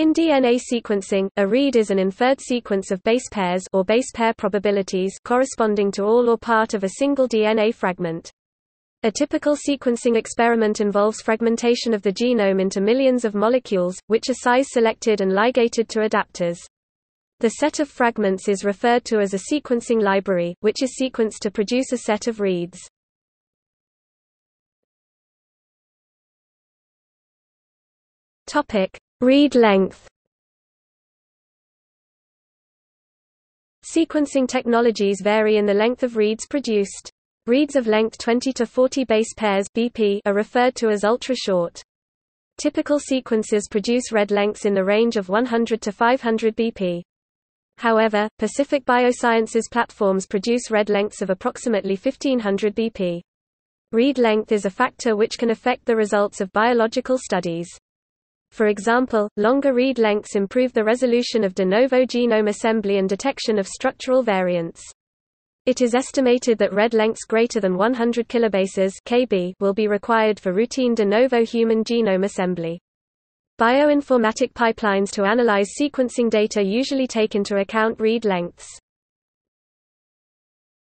In DNA sequencing, a read is an inferred sequence of base pairs or base pair probabilities corresponding to all or part of a single DNA fragment. A typical sequencing experiment involves fragmentation of the genome into millions of molecules, which are size-selected and ligated to adapters. The set of fragments is referred to as a sequencing library, which is sequenced to produce a set of reads. Read length. Sequencing technologies vary in the length of reads produced. Reads of length 20 to 40 base pairs (BP) are referred to as ultra-short. Typical sequences produce read lengths in the range of 100 to 500 BP. However, Pacific Biosciences platforms produce read lengths of approximately 1500 BP. Read length is a factor which can affect the results of biological studies. For example, longer read lengths improve the resolution of de novo genome assembly and detection of structural variants. It is estimated that read lengths greater than 100 kilobases (kb) will be required for routine de novo human genome assembly. Bioinformatic pipelines to analyze sequencing data usually take into account read lengths.